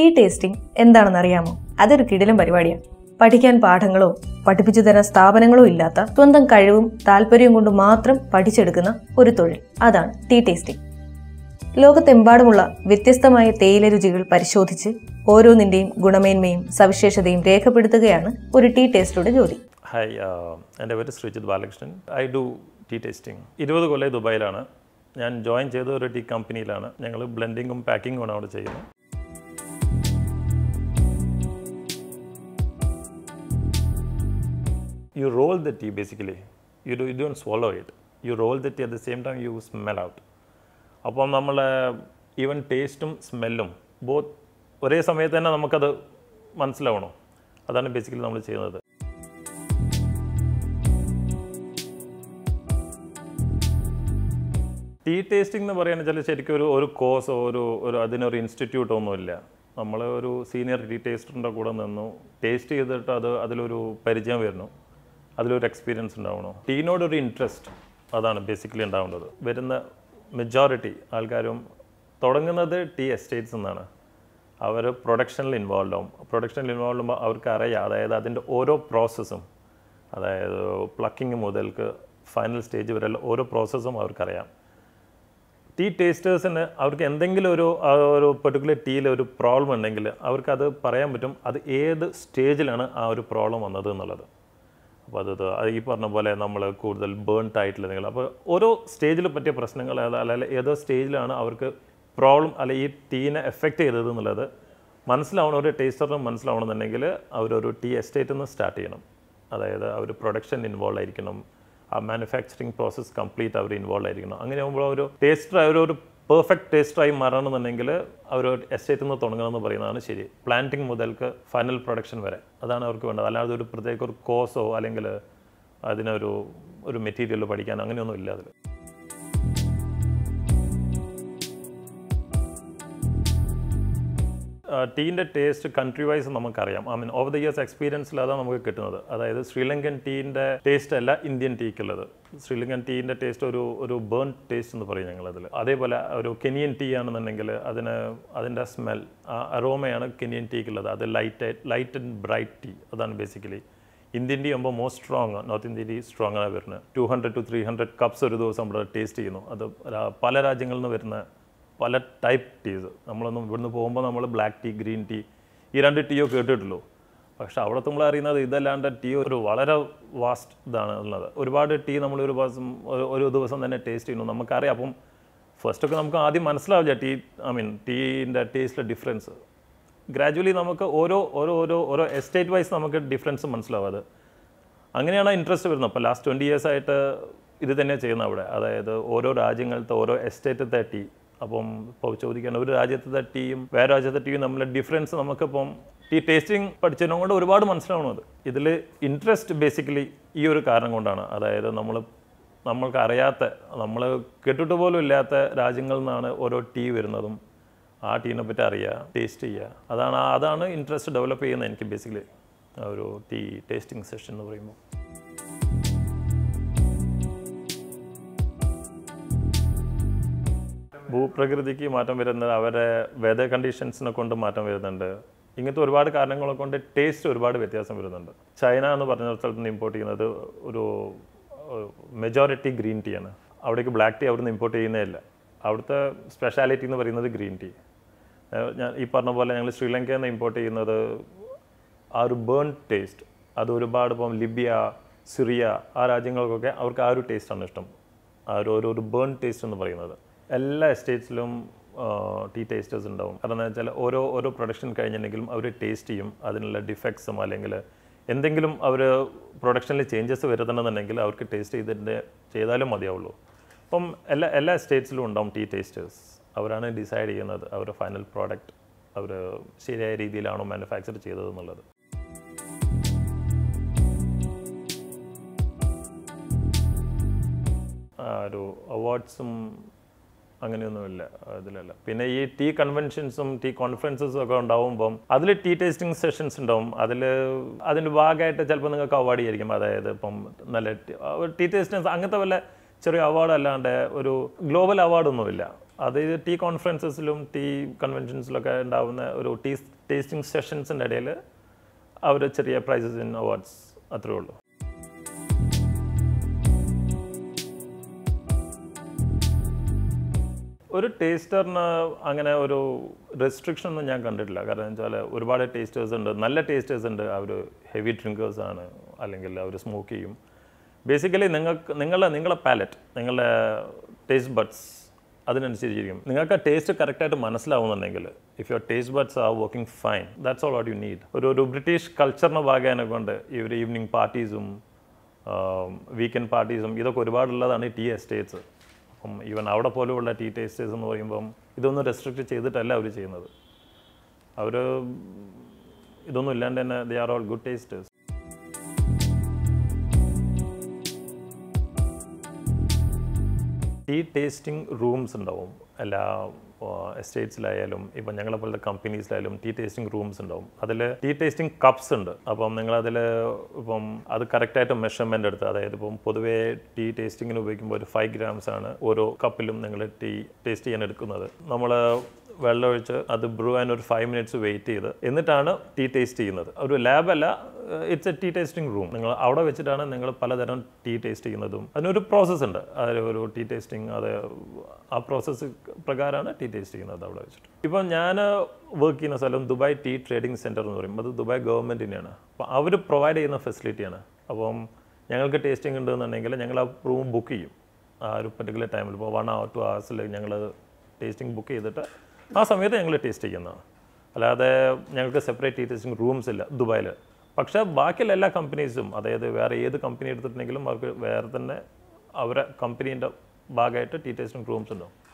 Tea tasting എന്താണെന്ന് അറിയാമോ? അതൊരു കിടിലം പരിപാടിയാണ്. പഠിക്കാൻ പാഠങ്ങളോ പഠിപ്പിച്ചു തരാൻ സ്ഥാപനങ്ങളോ ഇല്ലാത്ത, സ്വന്തം കഴിവും താല്പര്യവും കൊണ്ട് മാത്രം പഠിച്ചെടുക്കുന്ന ഒരു തൊഴിൽ. അതാണ് ടീ ടേസ്റ്റിംഗ്. ലോകത്തെമ്പാടുമുള്ള വ്യത്യസ്തമായ തേയില രുചികൾ പരിശോധിച്ച് ഓരോന്നിൻ്റെയും ഗുണമേന്മയും സവിശേഷതയും രേഖപ്പെടുത്തുകയാണ് ഒരു ടീ ടേസ്റ്ററുടെ ജോലി. ഹായ്, എൻ്റെ പേര് Sreejith Balakrishnan. I do tea tasting. 20 കൊല്ലം ദുബായിലാണ്. ഞാൻ ജോയിൻ ചെയ്ത ഒരു ടീ കമ്പനിയിലാണ്. ഞങ്ങൾ ബ്ലെൻഡിങ്ങും പാക്കിങ്ങുമാണ് അവിടെ ചെയ്യുന്നത്. You roll the tea basically. You don't swallow it. You roll the tea, at the same time you smell out. അപ്പം നമ്മൾ ഈവൻ ടേസ്റ്റും സ്മെല്ലും ബോത്ത് ഒരേ സമയത്ത് തന്നെ നമുക്കത് മനസ്സിലാവണം. അതാണ് ബേസിക്കലി നമ്മൾ ചെയ്യുന്നത്. ടീ ടേസ്റ്റിംഗ് എന്ന് പറയുന്നത് ചില ശരിക്കും ഒരു കോഴ്സോ ഒരു അതിനൊരു ഇൻസ്റ്റിറ്റ്യൂട്ടോ ഒന്നുമില്ല. നമ്മൾ ഒരു സീനിയർ ടീ ടേസ്റ്ററിൻ്റെ കൂടെ നിന്നു ടേസ്റ്റ് ചെയ്തിട്ട് അതിലൊരു പരിചയം വരുന്നു, അതിലൊരു എക്സ്പീരിയൻസ് ഉണ്ടാവണം. ടീനോടൊരു ഇൻട്രസ്റ്റ് അതാണ് ബേസിക്കലി ഉണ്ടാവേണ്ടത്. വരുന്ന മെജോറിറ്റി ആൾക്കാരും തുടങ്ങുന്നത് ടീ എസ്റ്റേറ്റ്സ് എന്നാണ്. അവർ പ്രൊഡക്ഷനിൽ ഇൻവോൾവ് ആവും. പ്രൊഡക്ഷനിൽ ഇൻവോൾവ് ആകുമ്പോൾ അവർക്കറിയാം, അതായത് അതിൻ്റെ ഓരോ പ്രോസസ്സും, അതായത് പ്ലക്കിങ് മുതൽക്ക് ഫൈനൽ സ്റ്റേജ് വരെ ഓരോ പ്രോസസ്സും അവർക്കറിയാം. ടീ ടേസ്റ്റേഴ്സിന് അവർക്ക് എന്തെങ്കിലും ഒരു പെർട്ടിക്കുലർ ടീയിൽ ഒരു പ്രോബ്ലം ഉണ്ടെങ്കിൽ അവർക്കത് പറയാൻ പറ്റും, അത് ഏത് സ്റ്റേജിലാണ് ആ ഒരു പ്രോബ്ലം വന്നത് എന്നുള്ളത്. അപ്പോൾ അത് ഈ പറഞ്ഞ പോലെ നമ്മൾ കൂടുതൽ ബേൺഡ് ആയിട്ടുള്ള നിങ്ങൾ അപ്പോൾ ഓരോ സ്റ്റേജിൽ പറ്റിയ പ്രശ്നങ്ങൾ, അല്ലെങ്കിൽ ഏതോ സ്റ്റേജിലാണ് അവർക്ക് പ്രോബ്ലം, അല്ലെങ്കിൽ ഈ ടീനെ എഫക്റ്റ് ചെയ്തത് എന്നുള്ളത് മനസ്സിലാവണം. ഒരു ടേസ്റ്ററിന് മനസ്സിലാവണമെന്നുണ്ടെങ്കിൽ അവരൊരു ടീ എസ്റ്റേറ്റിൽ നിന്ന് സ്റ്റാർട്ട് ചെയ്യണം. അതായത് അവർ പ്രൊഡക്ഷൻ ഇൻവോൾവ് ആയിരിക്കണം, ആ മാനുഫാക്ചറിങ് പ്രോസസ്സ് കംപ്ലീറ്റ് അവർ ഇൻവോൾവ് ആയിരിക്കണം. അങ്ങനെ ആകുമ്പോൾ ഒരു ടേസ്റ്റർ അവരൊരു പെർഫെക്റ്റ് ടേസ്റ്ററായി മാറണമെന്നുണ്ടെങ്കിൽ അവർ എസ്റ്റേറ്റിൽ നിന്ന് തുടങ്ങണമെന്ന് പറയുന്നതാണ് ശരി. പ്ലാന്റിങ് മുതൽക്ക് ഫൈനൽ പ്രൊഡക്ഷൻ വരെ അതാണ് അവർക്ക് വേണ്ടത്. അല്ലാതെ ഒരു പ്രത്യേക ഒരു കോഴ്സോ അല്ലെങ്കിൽ അതിനൊരു മെറ്റീരിയൽ പഠിക്കാൻ അങ്ങനെയൊന്നും ഇല്ല അതിൽ. ടീൻ്റെ ടേസ്റ്റ് കൺട്രി വൈസ് നമുക്കറിയാം. I mean over the years എക്സ്പീരിയൻസിലാണ് നമുക്ക് കിട്ടുന്നത്. അതായത് ശ്രീലങ്കൻ ടീൻ്റെ ടേസ്റ്റ് അല്ല ഇന്ത്യൻ ടീക്കുള്ളത്. ശ്രീലങ്കൻ ടീൻ്റെ ടേസ്റ്റ് ഒരു ബേൺ ടേസ്റ്റ് എന്ന് പറയും ഞങ്ങളതിൽ. അതേപോലെ ഒരു കെനിയൻ ടീ ആണെന്നുണ്ടെങ്കിൽ അതിൻ്റെ സ്മെൽ, ആ അറോമയാണ് കെനിയൻ ടീക്കുള്ളത്. അത് ലൈറ്റ് ആൻഡ് ബ്രൈറ്റ് ടീ, അതാണ് ബേസിക്കലി. ഇന്ത്യൻ ടീ ആകുമ്പോൾ most strong, north Indian tea strong ആണ് വരുന്നത്. 200 to 300 cups ഒരു ദിവസം നമ്മൾ ടേസ്റ്റ് ചെയ്യുന്നു. അത് പല രാജ്യങ്ങളിൽ നിന്ന് വരുന്ന പല ടൈപ്പ് ടീസ്. നമ്മളൊന്നും ഇവിടുന്ന് പോകുമ്പോൾ നമ്മൾ ബ്ലാക്ക് ടീ, ഗ്രീൻ ടീ, ഈ രണ്ട് ടീയോ കേട്ടിട്ടുള്ളൂ. പക്ഷേ അവിടെ നമ്മൾ അറിയുന്നത് ഇതല്ലാണ്ട് ടീ ഒരു വളരെ വാസ്റ്റ് ഇതാണ് ഉള്ളത്. ഒരുപാട് ടീ നമ്മൾ ഒരു ദിവസം തന്നെ ടേസ്റ്റ് ചെയ്യുന്നു, നമുക്കറിയാം. അപ്പം ഫസ്റ്റൊക്കെ നമുക്ക് ആദ്യം മനസ്സിലാവില്ല ടീ, ഐ മീൻ ടീൻ്റെ ടേസ്റ്റിലെ ഡിഫറൻസ്. ഗ്രാജുവലി നമുക്ക് ഓരോ എസ്റ്റേറ്റ് വൈസ് നമുക്ക് ഡിഫറൻസ് മനസ്സിലാവാതെ അങ്ങനെയാണ് ഇൻട്രസ്റ്റ് വരുന്നത്. അപ്പോൾ ലാസ്റ്റ് 20 years ആയിട്ട് ഇത് തന്നെ ചെയ്യുന്നത് അവിടെ. അതായത് ഓരോ രാജ്യങ്ങളിലത്തെ ഓരോ എസ്റ്റേറ്റത്തെ ടീ. അപ്പം ഇപ്പോൾ ചോദിക്കുകയാണ്, ഒരു രാജ്യത്തെ ടീയും വേറെ രാജ്യത്തെ ടീയും തമ്മിലെ ഡിഫറൻസ് നമുക്കിപ്പം ടീ ടേസ്റ്റിംഗ് പഠിച്ചതിനും കൊണ്ട് ഒരുപാട് മനസ്സിലാവണത്. ഇതിൽ ഇൻട്രസ്റ്റ് ബേസിക്കലി ഈ ഒരു കാരണം കൊണ്ടാണ്. അതായത് നമ്മൾക്ക് അറിയാത്ത, നമ്മൾ കേട്ടിട്ട് പോലും ഇല്ലാത്ത രാജ്യങ്ങളിൽ നിന്നാണ് ഓരോ ടീ വരുന്നതും. ആ ടീനെ പറ്റി അറിയുക, ടേസ്റ്റ് ചെയ്യുക, അതാണ് ഇൻട്രസ്റ്റ് ഡെവലപ്പ് ചെയ്യുന്നത് എനിക്ക് ബേസിക്കലി ഒരു ടീ ടേസ്റ്റിംഗ് സെഷൻ എന്ന് പറയുമ്പോൾ. ഭൂപ്രകൃതിക്ക് മാറ്റം വരുന്നത്, അവരെ വെതർ കണ്ടീഷൻസിനെ കൊണ്ട് മാറ്റം വരുന്നുണ്ട്. ഇങ്ങനത്തെ ഒരുപാട് കാരണങ്ങളെ കൊണ്ട് ടേസ്റ്റ് ഒരുപാട് വ്യത്യാസം വരുന്നുണ്ട്. ചൈന എന്ന് പറഞ്ഞ സ്ഥലത്ത് നിന്ന് ഇമ്പോർട്ട് ചെയ്യുന്നത് ഒരു മെജോറിറ്റി ഗ്രീൻ ടീ ആണ്. അവിടേക്ക് ബ്ലാക്ക് ടീ അവിടുന്ന് ഇമ്പോർട്ട് ചെയ്യുന്നേ ഇല്ല. അവിടുത്തെ സ്പെഷ്യാലിറ്റി എന്ന് പറയുന്നത് ഗ്രീൻ ടീ. ഞാൻ ഈ പറഞ്ഞ പോലെ ഞങ്ങൾ ശ്രീലങ്കയിൽ നിന്ന് ഇമ്പോർട്ട് ചെയ്യുന്നത് ആ ഒരു ബേൺ ടേസ്റ്റ്. അത് ഒരുപാട് ഇപ്പം ലിബിയ, സിറിയ, ആ രാജ്യങ്ങൾക്കൊക്കെ അവർക്ക് ആ ഒരു ടേസ്റ്റാണ് ഇഷ്ടം, ആ ഒരു ബേൺ ടേസ്റ്റ് എന്ന് പറയുന്നത്. എല്ലാ എസ്റ്റേറ്റ്സിലും ടീ ടേസ്റ്റേഴ്സ് ഉണ്ടാവും. കാരണം എന്താ വെച്ചാൽ ഓരോ പ്രൊഡക്ഷൻ കഴിഞ്ഞിട്ടുണ്ടെങ്കിലും അവർ ടേസ്റ്റ് ചെയ്യും. അതിനുള്ള ഡിഫക്ട്സും അല്ലെങ്കിൽ എന്തെങ്കിലും അവർ പ്രൊഡക്ഷനിൽ ചേഞ്ചസ് വരുത്തണമെന്നുണ്ടെങ്കിൽ അവർക്ക് ടേസ്റ്റ് ചെയ്താലും മതിയാവുള്ളൂ. അപ്പം എല്ലാ എസ്റ്റേറ്റ്സിലും ഉണ്ടാവും ടീ ടേസ്റ്റേഴ്സ്. അവരാണ് ഡിസൈഡ് ചെയ്യുന്നത് അവരുടെ ഫൈനൽ പ്രോഡക്റ്റ് അവർ ശരിയായ രീതിയിലാണോ മാനുഫാക്ചർ ചെയ്തതെന്നുള്ളത്. ഒരു അവാർഡ്സും അങ്ങനെയൊന്നുമില്ല അതിലല്ല. പിന്നെ ഈ ടീ കൺവെൻഷൻസും ടീ കോൺഫറൻസസും ഒക്കെ ഉണ്ടാവുമ്പം അതിൽ ടീ ടേസ്റ്റിംഗ് സെഷൻസ് ഉണ്ടാവും. അതിൻ്റെ ഭാഗമായിട്ട് ചിലപ്പോൾ നിങ്ങൾക്ക് അവാർഡ് ആയിരിക്കും. അതായത് ഇപ്പം നല്ല ടീ ടേസ്റ്റിംഗ് അങ്ങനത്തെ വല്ല ചെറിയ അവാർഡ് അല്ലാണ്ട് ഒരു ഗ്ലോബൽ അവാർഡൊന്നുമില്ല. That tea conferences, tea conventions, and tea tasting sessions, and they prizes and awards. One taster na restriction na jang kanditla. Karan chala urubade tasters and nalla tasters and heavy drinkers ana alengella smoky. Basically nengala palate, nengala taste buds. Adine nsichiriyum. Nengaka taste correcta to manasla avuna nengala. If your taste buds are working fine, that's all what you need. Oru British culture na baga ana konde. Every evening parties weekend parties idho urubade alla thane tea estates. Even out of all the tea tastes, this is restricted to the they are all good tasters. Tea tasting rooms in estates, companies, tea tasting rooms, tea tasting cups. That's correct measurement. Tea tasting is 5 grams. One cup of tea tasty. We brew and 5 minutes wait. That's tea tasty. It's a tea tasting room. You can tea tasting. There's a process. Tea tasting process tea tasting. Now, I work in Dubai Tea Trading Centre. Dubai government. They provide a facility. We tasting room book. At a particular time, 1 or 2 hours, tasting book. That's why we taste it. We have separate tea tasting rooms in Dubai. But all companies, any company, they have tea tasting rooms.